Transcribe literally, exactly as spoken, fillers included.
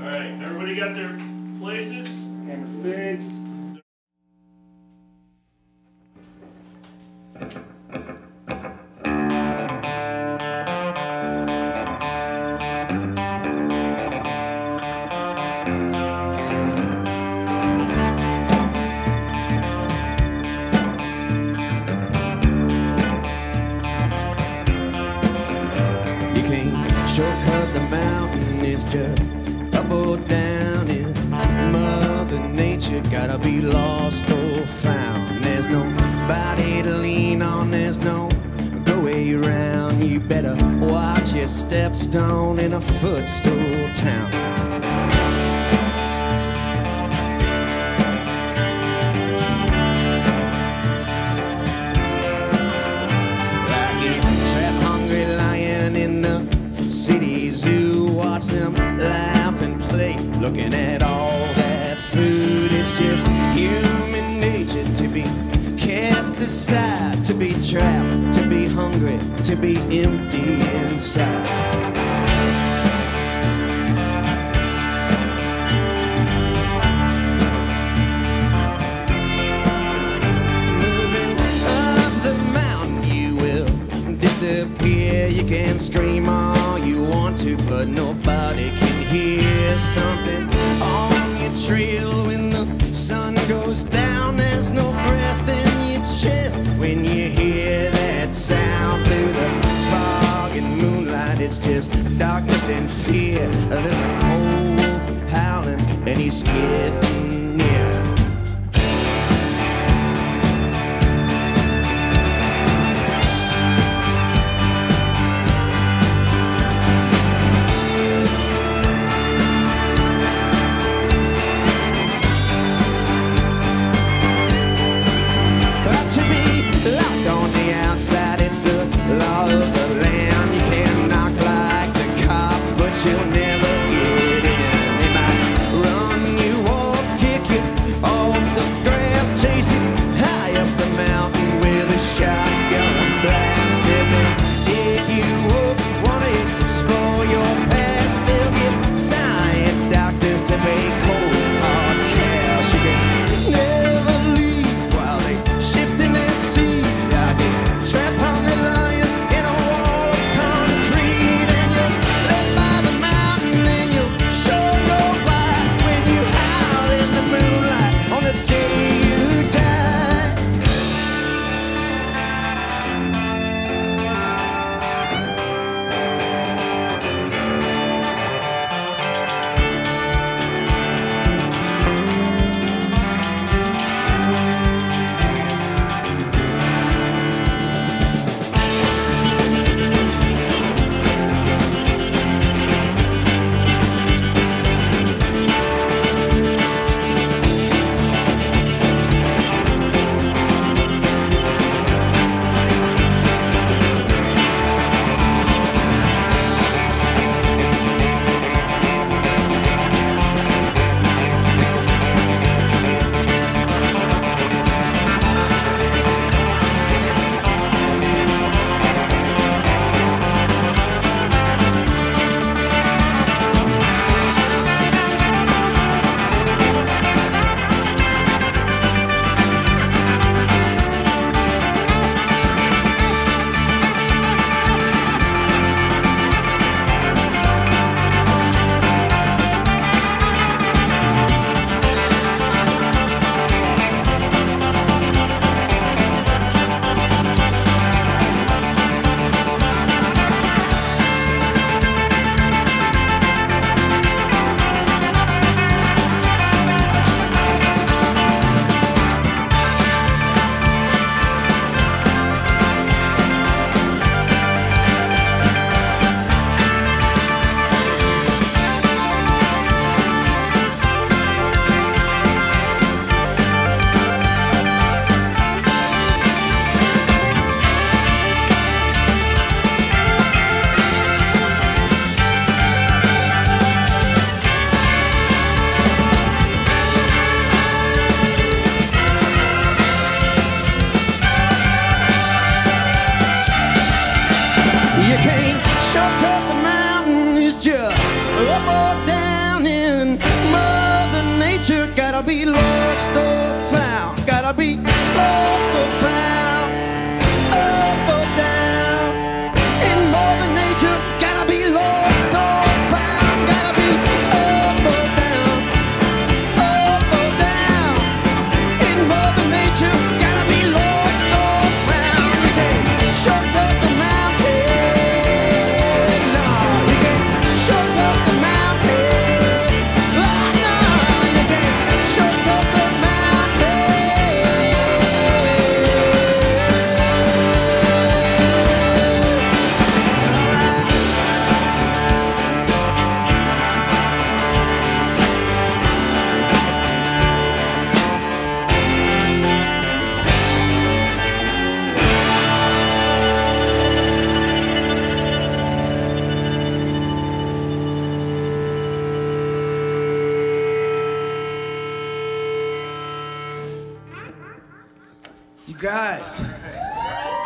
Alright, everybody got their places? Hammer spades. You can't shortcut the mountain, it's just up or down in Mother Nature. Gotta be lost or found. There's nobody to lean on, there's no go way around. You better watch your steps, down in a footstool town. Like a trapped, hungry lion in the city zoo. Watch them laugh and play, looking at all that food. It's just human nature to be cast aside, to be trapped, to be hungry, to be empty inside. Moving up the mountain, you will disappear. You can scream all you want to, but nobody can hear. Something on your trail when the sun goes down. There's no breath in your chest when you hear that sound. Through the fog and moonlight, it's just darkness and fear. A little cold wolf howling, and he's getting near. You'll never get in. They might run you off, kick you off the grass, chase you high up the mountain with a shotgun blast. And they'll dig you up, want to explore your past. They'll get science doctors to make cold hard cash. You can never leave while they shifting their seeds like a trapped hungry lion in a wall of concrete. And you're shortcut the mountain, is just up or down in Gotta be lost or found. Gotta be lost or found. Up or down. In Mother Nature, gotta be lost or found. Gotta be up or down. Up or down. In Mother Nature, gotta be lost or found. You can't shortcut the mountain. No, you can't shortcut the mountain. You guys.